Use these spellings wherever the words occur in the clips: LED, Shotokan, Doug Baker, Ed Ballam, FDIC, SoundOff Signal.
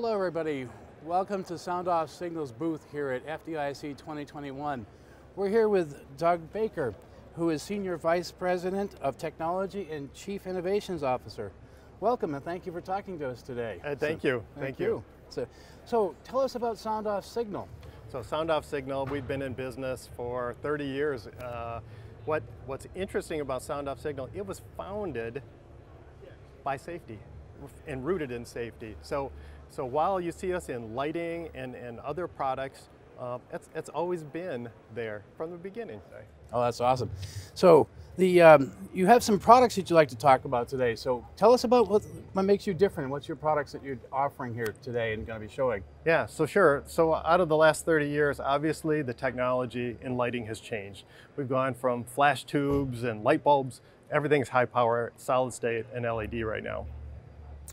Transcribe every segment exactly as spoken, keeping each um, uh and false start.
Hello everybody, welcome to SoundOff Signal's booth here at F D I C twenty twenty-one. We're here with Doug Baker, who is Senior Vice President of Technology and Chief Innovations Officer. Welcome and thank you for talking to us today. Uh, thank so, you, thank, thank you. you. So, so tell us about SoundOff Signal. So SoundOff Signal, we've been in business for thirty years. Uh, what, what's interesting about SoundOff Signal, it was founded by safety and rooted in safety. So, so while you see us in lighting and, and other products, uh, it's, it's always been there from the beginning. Oh, that's awesome. So the, um, you have some products that you'd like to talk about today. So tell us about what, what makes you different and what's your products that you're offering here today and going to be showing. Yeah, so sure. So out of the last thirty years, obviously the technology in lighting has changed. We've gone from flash tubes and light bulbs, everything's high power, solid state, and L E D right now.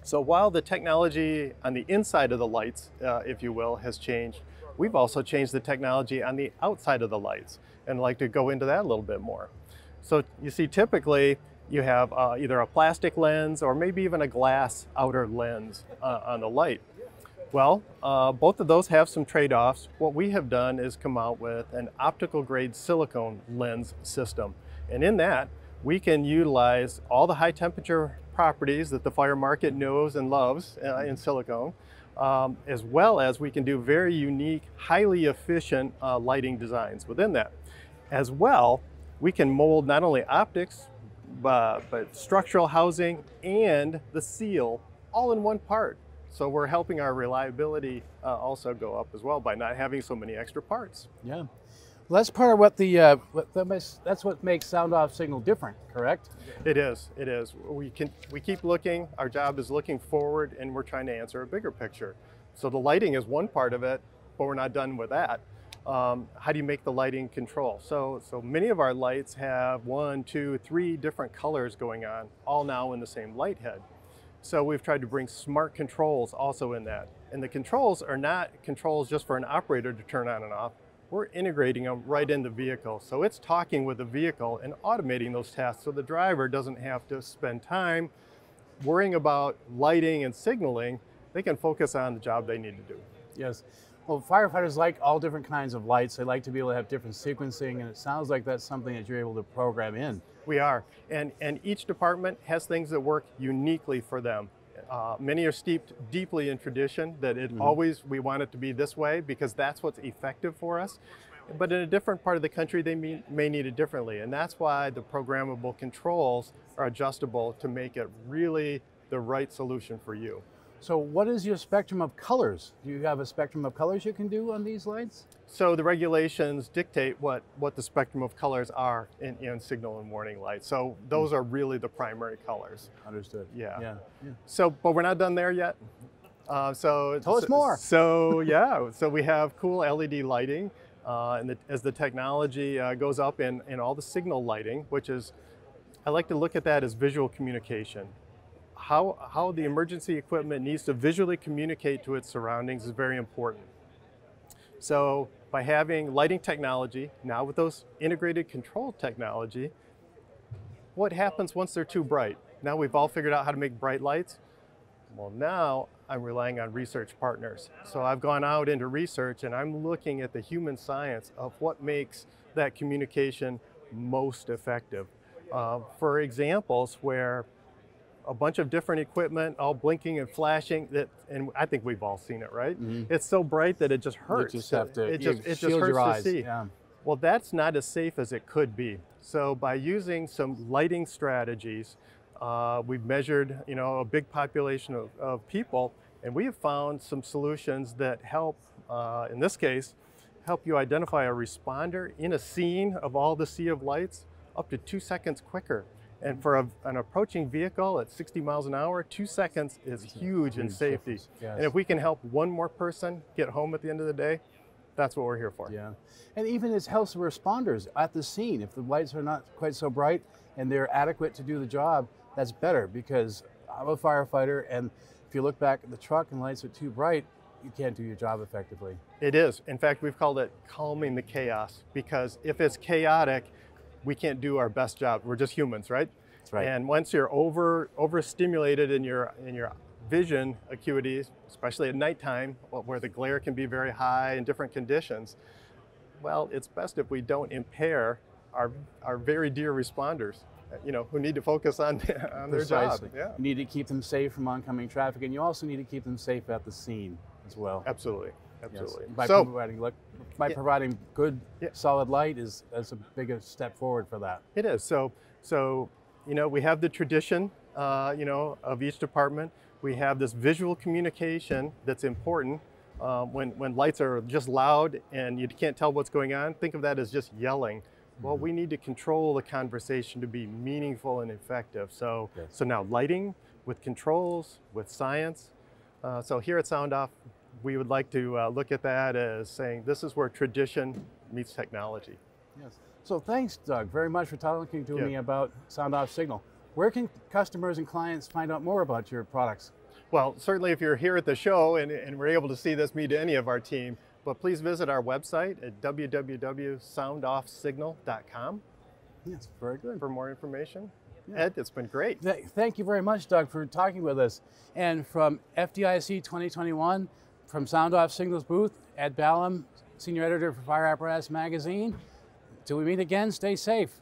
So while the technology on the inside of the lights, uh, if you will, has changed, we've also changed the technology on the outside of the lights, and I'd like to go into that a little bit more. So you see, typically you have uh, either a plastic lens or maybe even a glass outer lens uh, on the light. Well, uh, both of those have some trade-offs. What we have done is come out with an optical grade silicone lens system. And in that, we can utilize all the high temperature properties that the fire market knows and loves uh, in silicone, um, as well as we can do very unique, highly efficient uh, lighting designs within that. As well, we can mold not only optics, but, but structural housing and the seal all in one part. So we're helping our reliability uh, also go up as well by not having so many extra parts. Yeah. Well, that's part of what the, uh, what the that's what makes SoundOff Signal different, correct? It is, it is. We, can, we keep looking, our job is looking forward, and we're trying to answer a bigger picture. So the lighting is one part of it, but we're not done with that. Um, how do you make the lighting control? So, so many of our lights have one, two, three different colors going on, all now in the same light head. So we've tried to bring smart controls also in that. And the controls are not controls just for an operator to turn on and off. We're integrating them right in the vehicle. So it's talking with the vehicle and automating those tasks so the driver doesn't have to spend time worrying about lighting and signaling. They can focus on the job they need to do. Yes. Well, firefighters like all different kinds of lights. They like to be able to have different sequencing, and it sounds like that's something that you're able to program in. We are. And, and each department has things that work uniquely for them. Uh, many are steeped deeply in tradition that it mm-hmm. always, we want it to be this way because that's what's effective for us. But in a different part of the country, they may, may need it differently. And that's why the programmable controls are adjustable to make it really the right solution for you. So what is your spectrum of colors? Do you have a spectrum of colors you can do on these lights? So the regulations dictate what, what the spectrum of colors are in, in signal and warning lights. So those are really the primary colors. Understood. Yeah. yeah. yeah. So, but we're not done there yet. Uh, so Tell us so, more. So yeah, so we have cool L E D lighting. Uh, and the, as the technology uh, goes up in, in all the signal lighting, which is, I like to look at that as visual communication. How, how the emergency equipment needs to visually communicate to its surroundings is very important. So by having lighting technology, now with those integrated control technology, what happens once they're too bright? Now we've all figured out how to make bright lights. Well, now I'm relying on research partners. So I've gone out into research and I'm looking at the human science of what makes that communication most effective. Uh, for examples where a bunch of different equipment, all blinking and flashing, that, and I think we've all seen it, right? Mm-hmm. It's so bright that it just hurts. You just have to, it just, it just hurts to see. Yeah. Well, that's not as safe as it could be. So by using some lighting strategies, uh, we've measured, you know, a big population of, of people, and we have found some solutions that help, uh, in this case, help you identify a responder in a scene of all the sea of lights up to two seconds quicker. And for a, an approaching vehicle at sixty miles an hour, two seconds is huge in safety. Yes. And if we can help one more person get home at the end of the day, that's what we're here for. Yeah, and even it helps the responders at the scene. If the lights are not quite so bright and they're adequate to do the job, that's better, because I'm a firefighter, and if you look back at the truck and lights are too bright, you can't do your job effectively. It is. In fact, we've called it calming the chaos, because if it's chaotic, we can't do our best job. We're just humans, right? That's right. And once you're over overstimulated in your in your vision acuity, especially at nighttime, where the glare can be very high in different conditions, well, it's best if we don't impair our, our very dear responders, you know, who need to focus on, on their job. Yeah. You need to keep them safe from oncoming traffic, and you also need to keep them safe at the scene as well. Absolutely, absolutely. Yes. By, so, providing, look, by yeah. providing good, yeah. solid light is, is a big step forward for that. It is. So, so you know, we have the tradition, uh, you know, of each department. We have this visual communication that's important. Uh, when, when lights are just loud and you can't tell what's going on, think of that as just yelling. Well, we need to control the conversation to be meaningful and effective. So, yes. so now lighting with controls, with science. Uh, so here at SoundOff, we would like to uh, look at that as saying this is where tradition meets technology. Yes. So thanks, Doug, very much for talking to yeah. me about SoundOff Signal. Where can customers and clients find out more about your products? Well, certainly if you're here at the show and, and we're able to see this, meet any of our team, but please visit our website at w w w dot sound off signal dot com. Yes, very good. For more information. Yeah. Ed, it's been great. Th thank you very much, Doug, for talking with us. And from F D I C twenty twenty-one, from SoundOff Signal's booth, Ed Ballam, Senior Editor for Fire Apparatus Magazine. Till we meet again, stay safe.